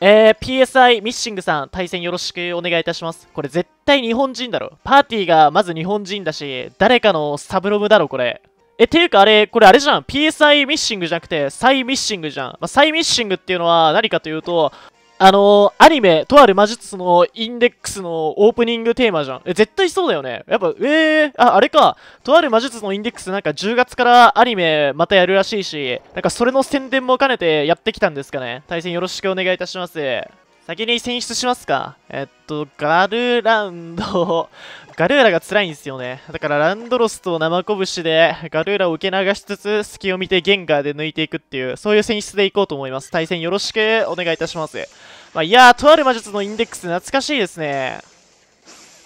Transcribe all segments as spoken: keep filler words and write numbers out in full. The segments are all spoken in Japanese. えー、ピーエスアイ ミッシングさん、対戦よろしくお願いいたします。これ絶対日本人だろ。パーティーがまず日本人だし、誰かのサブロムだろ、これ。え、ていうかあれ、これあれじゃん。ピーエスアイ ミッシングじゃなくて、サイミッシングじゃん。まあ、サイミッシングっていうのは何かというと、あのー、アニメ、とある魔術のインデックスのオープニングテーマじゃん。え、絶対そうだよね。やっぱ、えー、あ、あれか。とある魔術のインデックスなんかじゅうがつからアニメまたやるらしいし、なんかそれの宣伝も兼ねてやってきたんですかね。対戦よろしくお願いいたします。先に選出しますか。えっと、ガルランド。ガルーラが辛いんですよね。だからランドロスと生拳でガルーラを受け流しつつ、隙を見てゲンガーで抜いていくっていう、そういう選出でいこうと思います。対戦よろしくお願いいたします。まあ、いやー、とある魔術のインデックス懐かしいですね。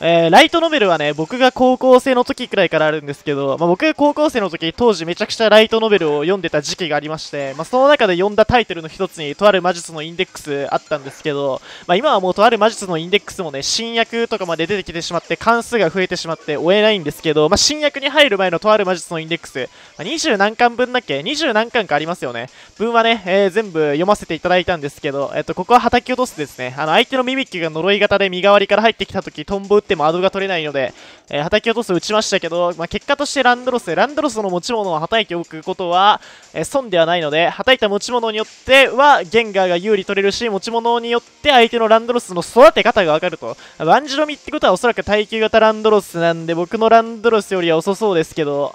えー、ライトノベルはね、僕が高校生の時くらいからあるんですけど、まあ、僕が高校生の時、当時めちゃくちゃライトノベルを読んでた時期がありまして、まあ、その中で読んだタイトルの一つに、とある魔術のインデックスあったんですけど、まあ、今はもうとある魔術のインデックスもね、新薬とかまで出てきてしまって、関数が増えてしまって追えないんですけど、まあ、新薬に入る前のとある魔術のインデックス、まあ、にじゅう何巻分だっけ ?にじゅう 何巻かありますよね。分はね、えー、全部読ませていただいたんですけど、えっと、ここは叩き落とすですね。あの、相手のミミッキュが呪い型で身代わりから入ってきた時、トンボ打ってもアドが取れないので、えー、叩き落とす打ちましたけど、まあ、結果としてランドロスランドロスの持ち物をはたいておくことは、えー、損ではないので、はたいた持ち物によってはゲンガーが有利取れるし、持ち物によって相手のランドロスの育て方が分かると。ワンジロミってことはおそらく耐久型ランドロスなんで、僕のランドロスよりは遅そうですけど、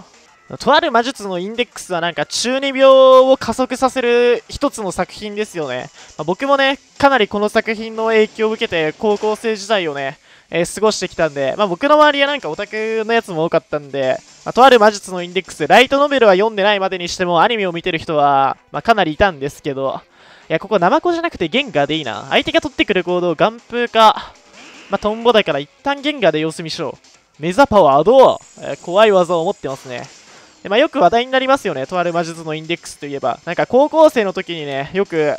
とある魔術のインデックスはなんか中二病を加速させる一つの作品ですよね。まあ、僕もね、かなりこの作品の影響を受けて高校生時代をね、えー、過ごしてきたんで、まあ、僕の周りはなんかオタクのやつも多かったんで、まあ、とある魔術のインデックス、ライトノベルは読んでないまでにしてもアニメを見てる人は、まあ、かなりいたんですけど、いや、ここナマコじゃなくてゲンガーでいいな。相手が取ってくる行動、ガンプーか、まあ、トンボだから一旦ゲンガーで様子見しよう。メザパワーどう、えー、怖い技を持ってますね。で、まあ、よく話題になりますよね、とある魔術のインデックスといえば。なんか高校生の時にね、よく、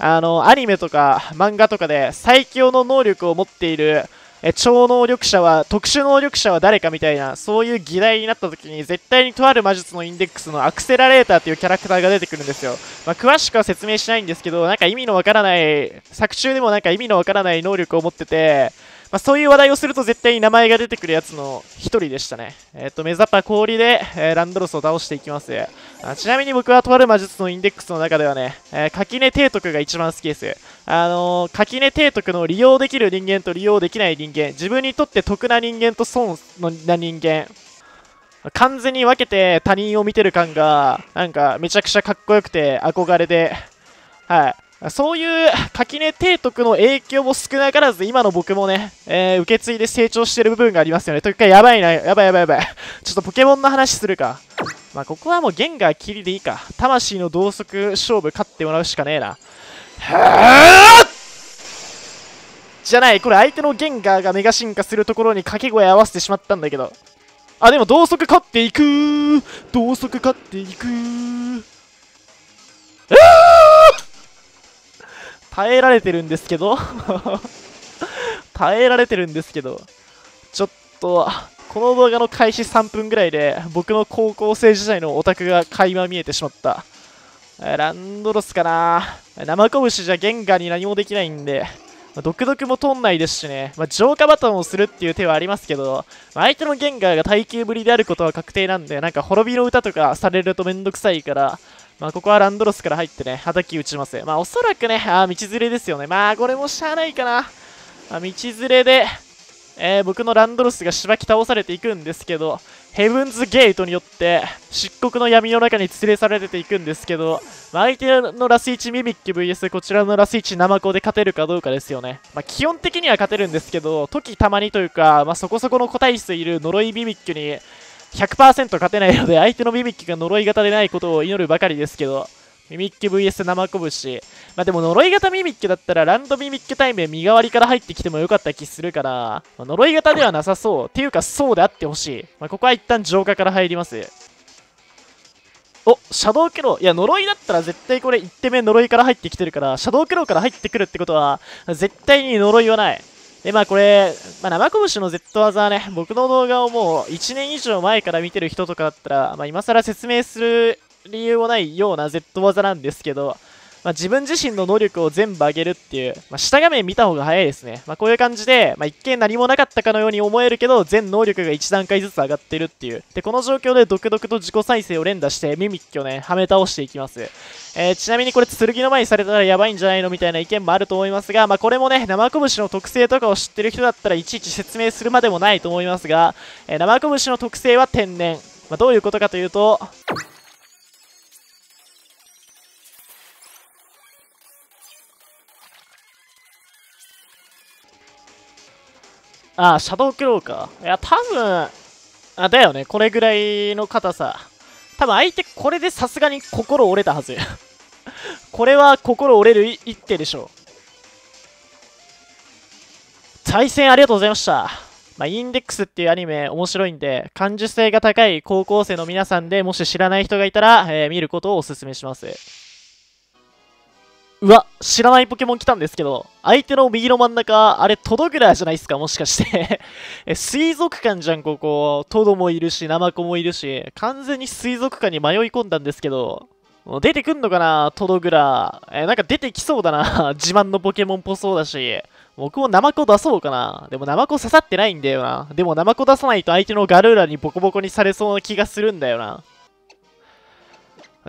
あの、アニメとか漫画とかで最強の能力を持っている、え超能力者は特殊能力者は誰かみたいな、そういう議題になった時に絶対にとある魔術のインデックスのアクセラレーターというキャラクターが出てくるんですよ。まあ、詳しくは説明しないんですけど、なんか意味のわからない、作中でもなんか意味のわからない能力を持ってて、まあ、そういう話題をすると絶対に名前が出てくるやつの一人でしたね。えっ、ー、とメザパ氷で、えー、ランドロスを倒していきます。あ、ちなみに僕はとある魔術のインデックスの中ではね、えー、垣根提督が一番好きです。あのー、垣根提督の利用できる人間と利用できない人間、自分にとって得な人間と損な人間、完全に分けて他人を見てる感がなんかめちゃくちゃかっこよくて憧れで、はい、そういう垣根提督の影響も少なからず今の僕もね、えー、受け継いで成長してる部分がありますよね。というか、やばいな、やばいやばいやばいちょっとポケモンの話するか。まあ、ここはもうゲンガー切りでいいか。魂の同速勝負勝ってもらうしかねえな。はあ、じゃない、これ相手のゲンガーがメガ進化するところに掛け声合わせてしまったんだけど、あ、でも同速勝っていくー、同速勝っていくー、えー、耐えられてるんですけど耐えられてるんですけどちょっとこの動画の開始さんぷんぐらいで僕の高校生時代のオタクが垣間見えてしまった。ランドロスかな、生拳じゃゲンガーに何もできないんで、毒毒も取んないですしね、まあ、浄化バトンをするっていう手はありますけど、まあ、相手のゲンガーが耐久ぶりであることは確定なんで、なんか滅びの歌とかされるとめんどくさいから、まあ、ここはランドロスから入ってね、叩き打ちます。まあ、おそらくね、あー、道連れですよね。まあ、これもしゃあないかな。まあ、道連れで、えー、僕のランドロスがしばき倒されていくんですけど、ヘブンズゲートによって漆黒の闇の中に連れ去られていくんですけど、まあ、相手のラスいちミミッキュ ブイエス こちらのラスいちナマコで勝てるかどうかですよね。まあ、基本的には勝てるんですけど、時たまにというか、まあ、そこそこの個体数いる呪いミミッキュに ひゃくパーセント 勝てないので、相手のミミッキュが呪い型でないことを祈るばかりですけど、ミミッキュ ブイエス 生拳。まあ、でも呪い型ミミッキュだったらランドミミッキュ対面身代わりから入ってきてもよかった気するから、まあ、呪い型ではなさそう。っていうかそうであってほしい。まあ、ここは一旦浄化から入ります。お、シャドウクロー。いや、呪いだったら絶対これいち手目呪いから入ってきてるから、シャドウクローから入ってくるってことは、絶対に呪いはない。で、まあこれ、まあ、生拳の Z 技はね、僕の動画をもういちねん以上前から見てる人とかだったら、まあ、今更説明する理由もないような Z 技なんですけど、まあ、自分自身の能力を全部上げるっていう、まあ、下画面見た方が早いですね。まあ、こういう感じで、まあ、一見何もなかったかのように思えるけど、全能力がいち段階ずつ上がってるっていう。で、この状況で独特と自己再生を連打して、ミミッキュをね、はめ倒していきます。えー、ちなみにこれ、剣の前にされたらやばいんじゃないのみたいな意見もあると思いますが、まあ、これもね、生拳の特性とかを知ってる人だったらいちいち説明するまでもないと思いますが、えー、生拳の特性は天然。まあ、どういうことかというと、ああ、シャドウクローか。いや、多分、あ、だよね。これぐらいの硬さ。多分相手、これでさすがに心折れたはず。これは心折れる一手でしょう。対戦ありがとうございました。まあ、インデックスっていうアニメ面白いんで、感受性が高い高校生の皆さんでもし知らない人がいたら、えー、見ることをお勧めします。うわ、知らないポケモン来たんですけど、相手の右の真ん中、あれ、トドグラじゃないですか、もしかして。え、水族館じゃん、ここ。トドもいるし、ナマコもいるし、完全に水族館に迷い込んだんですけど、もう出てくんのかな、トドグラ。え、なんか出てきそうだな。自慢のポケモンっぽそうだし。僕もナマコ出そうかな。でもナマコ刺さってないんだよな。でもナマコ出さないと相手のガルーラにボコボコにされそうな気がするんだよな。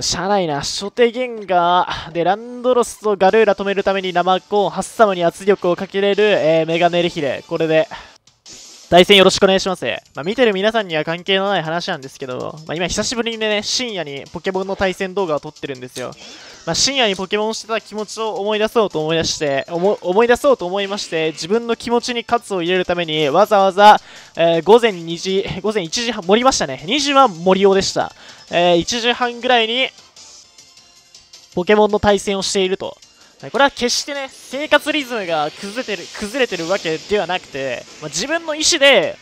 しゃあないな。初手ゲンガーでランドロスとガルーラ止めるためにナマコ、ハッサムに圧力をかけれる、えー、メガネルヒレ。これで対戦よろしくお願いします。まあ、見てる皆さんには関係のない話なんですけど、まあ、今久しぶりにね、深夜にポケモンの対戦動画を撮ってるんですよ。まあ、深夜にポケモンしてた気持ちを思い出そうと思い出して、思、思い出そうと思いまして、自分の気持ちに喝を入れるために、わざわざ、えー、午前にじ、午前いちじはん、盛りましたね。にじは森尾でした。えー、いちじはんぐらいに、ポケモンの対戦をしていると。これは決してね、生活リズムが崩れてる、崩れてるわけではなくて、まあ、自分の意思で、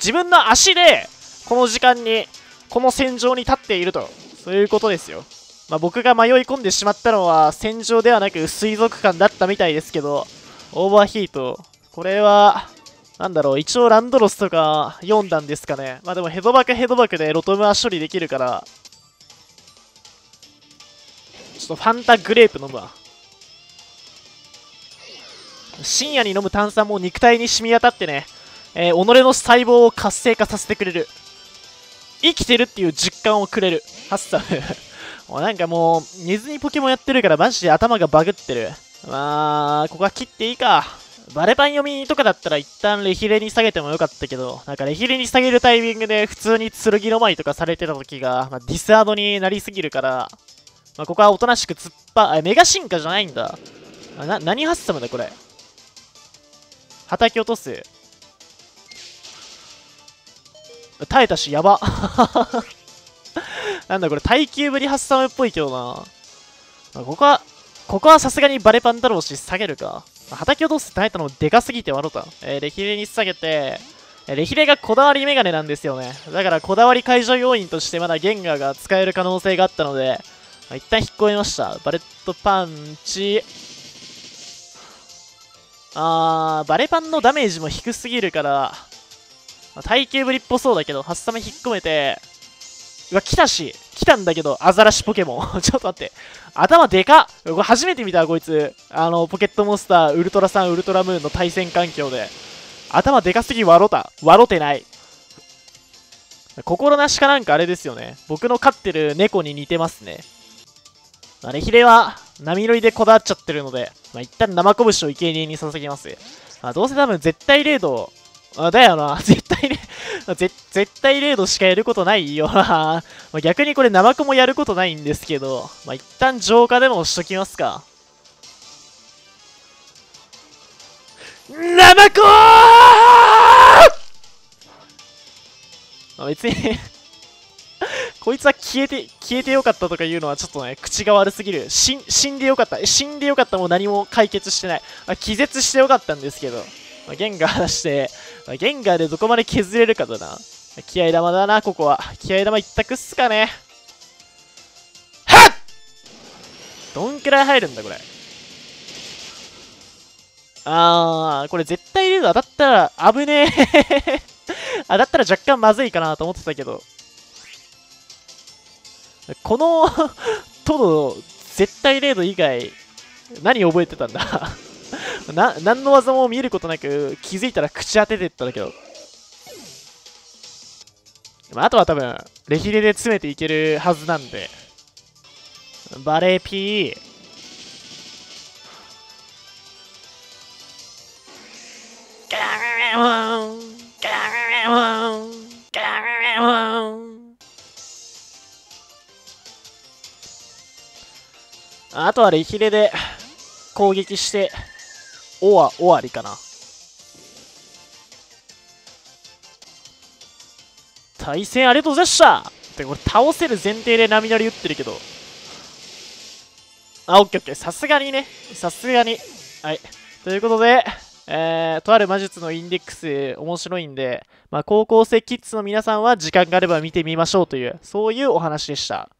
自分の足で、この時間に、この戦場に立っていると、そういうことですよ。まあ、僕が迷い込んでしまったのは、戦場ではなく水族館だったみたいですけど、オーバーヒート。これは、なんだろう、一応ランドロスとか読んだんですかね。まあでもヘドバクヘドバクでロトムは処理できるから、ちょっとファンタグレープ飲むわ。深夜に飲む炭酸も肉体に染み渡ってね、えー、己の細胞を活性化させてくれる。生きてるっていう実感をくれる。ハッサム。なんかもう、寝ずにポケモンやってるからマジで頭がバグってる。まあ、ここは切っていいか。バレパン読みとかだったら一旦レヒレに下げてもよかったけど、なんかレヒレに下げるタイミングで普通に剣の舞とかされてた時が、まあ、ディスアードになりすぎるから、まあ、ここはおとなしく突っぱ、え、メガ進化じゃないんだ。な、何ハッサムだこれ。叩き落とす。耐えたし、やば。なんだこれ、耐久ぶりハッサムっぽいけどな。まあ、ここは、ここはさすがにバレパンだろうし、下げるか。まあ、叩き落とす耐えたのでかすぎて笑った。えー、レヒレに下げて、えー、レヒレがこだわりメガネなんですよね。だからこだわり解除要員としてまだゲンガーが使える可能性があったので、まあ、一旦引っ越えました。バレットパンチ。あー、バレパンのダメージも低すぎるから、まあ、耐久ぶりっぽそうだけど、ハッサム引っ込めて、うわ、来たし、来たんだけど、アザラシポケモン。ちょっと待って、頭でかっ。これ初めて見た、こいつ。あの、ポケットモンスター、ウルトラサン、ウルトラムーンの対戦環境で。頭でかすぎ、笑った。笑ってない。心なしかなんかあれですよね。僕の飼ってる猫に似てますね。まあ、レヒレは、波乗りでこだわっちゃってるので、まあ、一旦生拳を生贄に捧げます。まあ、どうせ多分絶対レード、あ、だよな、絶対レ絶、絶対レードしかやることないよな。まあ、逆にこれ生コもやることないんですけど、まあ、一旦浄化でもしときますか。生コー、まあ、別に。こいつは消えて、消えてよかったとか言うのはちょっとね、口が悪すぎる。死ん、死んでよかった。死んでよかったも何も解決してない。まあ、気絶してよかったんですけど。まあ、ゲンガー出して、まあ、ゲンガーでどこまで削れるかだな。気合玉だな、ここは。気合玉一択っすかね。はっ！どんくらい入るんだ、これ。あー、これ絶対レード当たったら危ねえ。当たったら若干まずいかなと思ってたけど。このトド、絶対レード以外何覚えてたんだな、何の技も見ることなく気づいたら口当ててったんだけど、あとは多分レヒレで詰めていけるはずなんで、バレーピーあとはレヒレで攻撃してオは終わりかな。対戦ありがとうございましたってこれ倒せる前提で波乗り打ってるけど、あ、オッケーオッケー、さすがにね、さすがに。はい、ということで、えー、とある魔術のインデックス面白いんで、まあ、高校生キッズの皆さんは時間があれば見てみましょうという、そういうお話でした。